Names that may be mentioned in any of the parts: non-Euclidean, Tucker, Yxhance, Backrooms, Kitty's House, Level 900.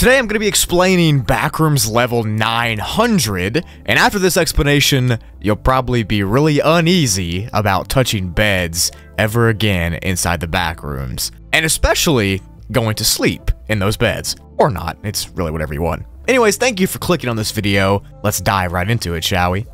Today I'm going to be explaining Backrooms level 900, and after this explanation, you'll probably be really uneasy about touching beds ever again inside the Backrooms, and especially going to sleep in those beds. Or not, it's really whatever you want. Anyways, thank you for clicking on this video, let's dive right into it, shall we?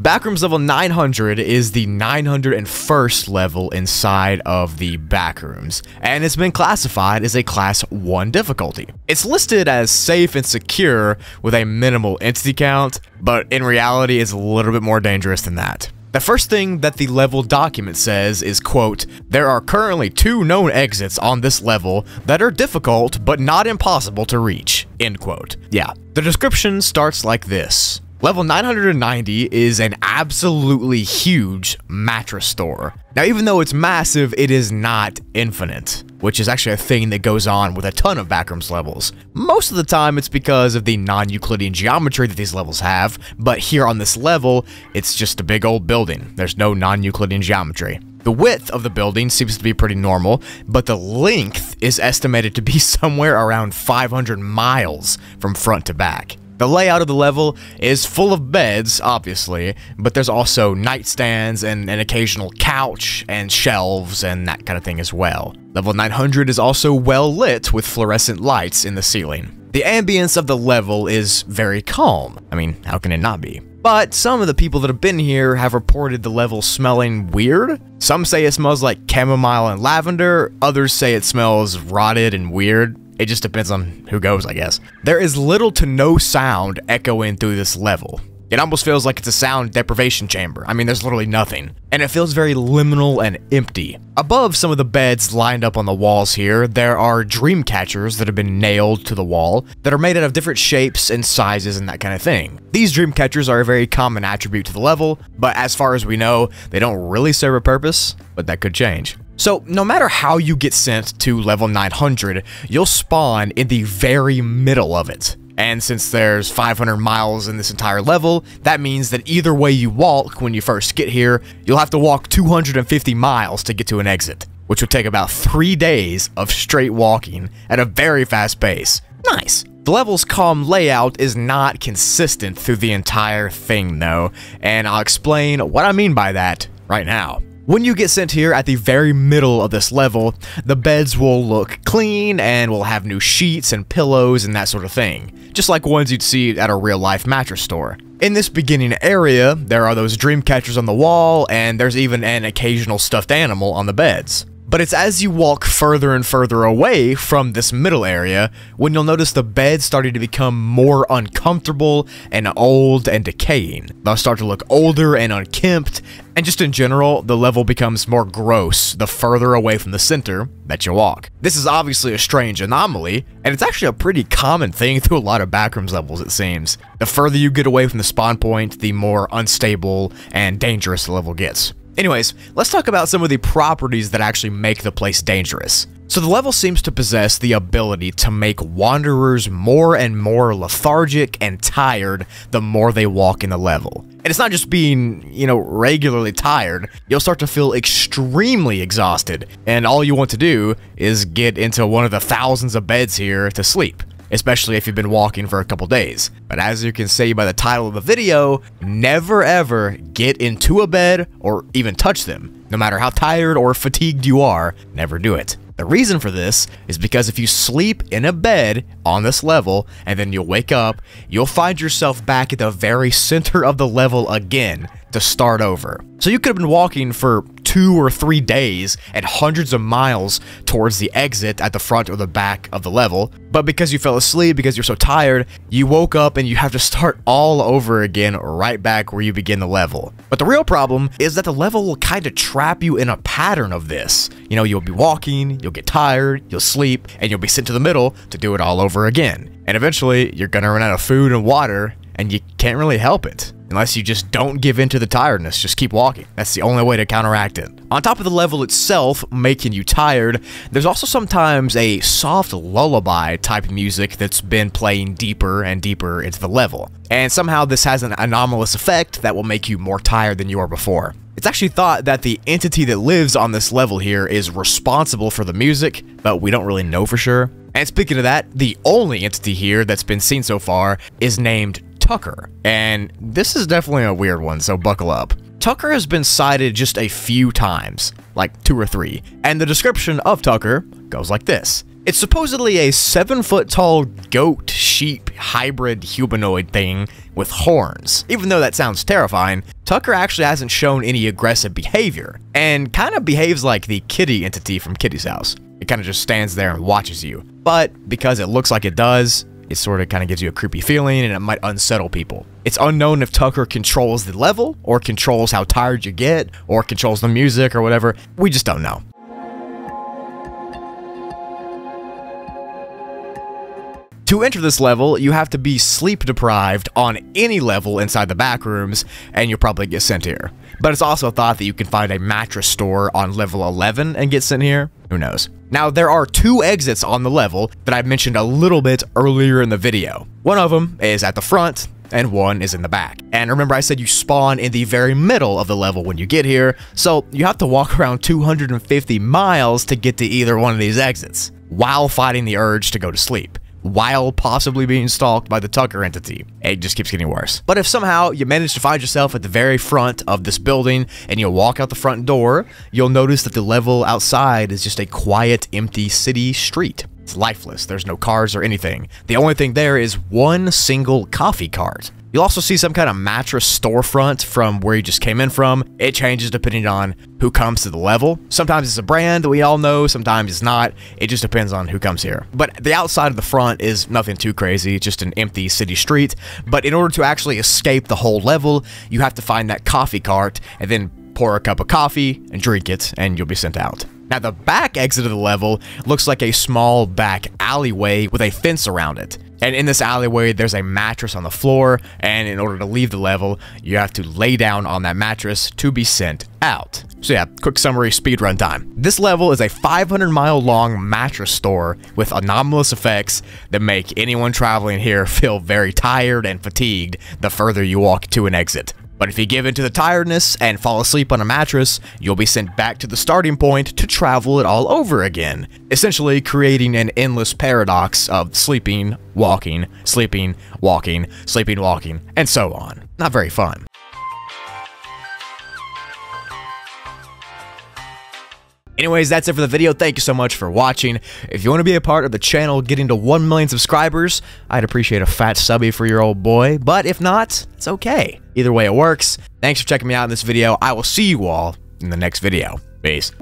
Backrooms level 900 is the 901st level inside of the Backrooms, and it's been classified as a class 1 difficulty. It's listed as safe and secure with a minimal entity count, but in reality it's a little bit more dangerous than that. The first thing that the level document says is, quote, "There are currently 2 known exits on this level that are difficult but not impossible to reach," end quote. Yeah, the description starts like this. Level 990 is an absolutely huge mattress store. Now, even though it's massive, it is not infinite, which is actually a thing that goes on with a ton of Backrooms levels. Most of the time, it's because of the non-Euclidean geometry that these levels have, but here on this level, it's just a big old building. There's no non-Euclidean geometry. The width of the building seems to be pretty normal, but the length is estimated to be somewhere around 500 miles from front to back. The layout of the level is full of beds, obviously, but there's also nightstands and an occasional couch and shelves and that kind of thing as well. Level 900 is also well lit with fluorescent lights in the ceiling. The ambience of the level is very calm. I mean, how can it not be? But some of the people that have been here have reported the level smelling weird. Some say it smells like chamomile and lavender, others say it smells rotted and weird. It just depends on who goes, I guess. There is little to no sound echoing through this level. It almost feels like it's a sound deprivation chamber. I mean, there's literally nothing. And it feels very liminal and empty. Above some of the beds lined up on the walls here, there are dream catchers that have been nailed to the wall that are made out of different shapes and sizes and that kind of thing. These dream catchers are a very common attribute to the level, but as far as we know, they don't really serve a purpose, but that could change. So, no matter how you get sent to level 900, you'll spawn in the very middle of it. And since there's 500 miles in this entire level, that means that either way you walk when you first get here, you'll have to walk 250 miles to get to an exit, which would take about 3 days of straight walking at a very fast pace. Nice! The level's calm layout is not consistent through the entire thing, though, and I'll explain what I mean by that right now. When you get sent here at the very middle of this level, the beds will look clean and will have new sheets and pillows and that sort of thing, just like ones you'd see at a real-life mattress store. In this beginning area, there are those dream catchers on the wall, and there's even an occasional stuffed animal on the beds. But it's as you walk further and further away from this middle area when you'll notice the beds starting to become more uncomfortable and old and decaying. They'll start to look older and unkempt, and just in general, the level becomes more gross the further away from the center that you walk. This is obviously a strange anomaly, and it's actually a pretty common thing through a lot of Backrooms levels, it seems. The further you get away from the spawn point, the more unstable and dangerous the level gets. Anyways, let's talk about some of the properties that actually make the place dangerous. So the level seems to possess the ability to make wanderers more and more lethargic and tired the more they walk in the level. And it's not just being, regularly tired. You'll start to feel extremely exhausted, and all you want to do is get into one of the thousands of beds here to sleep, especially if you've been walking for a couple days. But as you can see by the title of the video, never ever get into a bed or even touch them. No matter how tired or fatigued you are, never do it. The reason for this is because if you sleep in a bed on this level and then you'll wake up, you'll find yourself back at the very center of the level again to start over. So you could have been walking for 2 or 3 days and hundreds of miles towards the exit at the front or the back of the level, but because you fell asleep, because you're so tired, you woke up and you have to start all over again right back where you begin the level. But the real problem is that the level will kind of trap you in a pattern of this. You know, you'll be walking, you'll get tired, you'll sleep, and you'll be sent to the middle to do it all over again. And eventually, you're gonna run out of food and water, and you can't really help it. Unless you just don't give in to the tiredness, just keep walking. That's the only way to counteract it. On top of the level itself making you tired, there's also sometimes a soft lullaby type music that's been playing deeper and deeper into the level. And somehow this has an anomalous effect that will make you more tired than you were before. It's actually thought that the entity that lives on this level here is responsible for the music, but we don't really know for sure. And speaking of that, the only entity here that's been seen so far is named Tucker. And this is definitely a weird one, so buckle up. Tucker has been sighted just a few times, like 2 or 3, and the description of Tucker goes like this. It's supposedly a 7-foot-tall goat-sheep hybrid humanoid thing with horns. Even though that sounds terrifying, Tucker actually hasn't shown any aggressive behavior, and kind of behaves like the kitty entity from Kitty's House. It kind of just stands there and watches you. But because it looks like it does, it sort of kind of gives you a creepy feeling, and it might unsettle people. It's unknown if Tucker controls the level, or controls how tired you get, or controls the music, or whatever. We just don't know. To enter this level, you have to be sleep-deprived on any level inside the Backrooms, and you'll probably get sent here. But it's also thought that you can find a mattress store on level 11 and get sent here. Who knows? Now, there are 2 exits on the level that I mentioned a little bit earlier in the video. One of them is at the front, and one is in the back. And remember I said you spawn in the very middle of the level when you get here, so you have to walk around 250 miles to get to either one of these exits, while fighting the urge to go to sleep, while possibly being stalked by the Tucker entity. It just keeps getting worse. But if somehow you manage to find yourself at the very front of this building and you walk out the front door, you'll notice that the level outside is just a quiet, empty city street. It's lifeless. There's no cars or anything. The only thing there is one single coffee cart. You'll also see some kind of mattress storefront from where you just came in from. It changes depending on who comes to the level. Sometimes it's a brand that we all know, sometimes it's not. It just depends on who comes here. But the outside of the front is nothing too crazy, just an empty city street. But in order to actually escape the whole level, you have to find that coffee cart and then pour a cup of coffee and drink it, and you'll be sent out. Now, the back exit of the level looks like a small back alleyway with a fence around it. And in this alleyway, there's a mattress on the floor, and in order to leave the level, you have to lay down on that mattress to be sent out. So yeah, quick summary, speedrun time. This level is a 500-mile-long mattress store with anomalous effects that make anyone traveling here feel very tired and fatigued the further you walk to an exit. But if you give in to the tiredness and fall asleep on a mattress, you'll be sent back to the starting point to travel it all over again, essentially creating an endless paradox of sleeping, walking, sleeping, walking, sleeping, walking, and so on. Not very fun. Anyways, that's it for the video. Thank you so much for watching. If you want to be a part of the channel getting to 1 million subscribers, I'd appreciate a fat subby for your old boy. But if not, it's okay. Either way, it works. Thanks for checking me out in this video. I will see you all in the next video. Peace.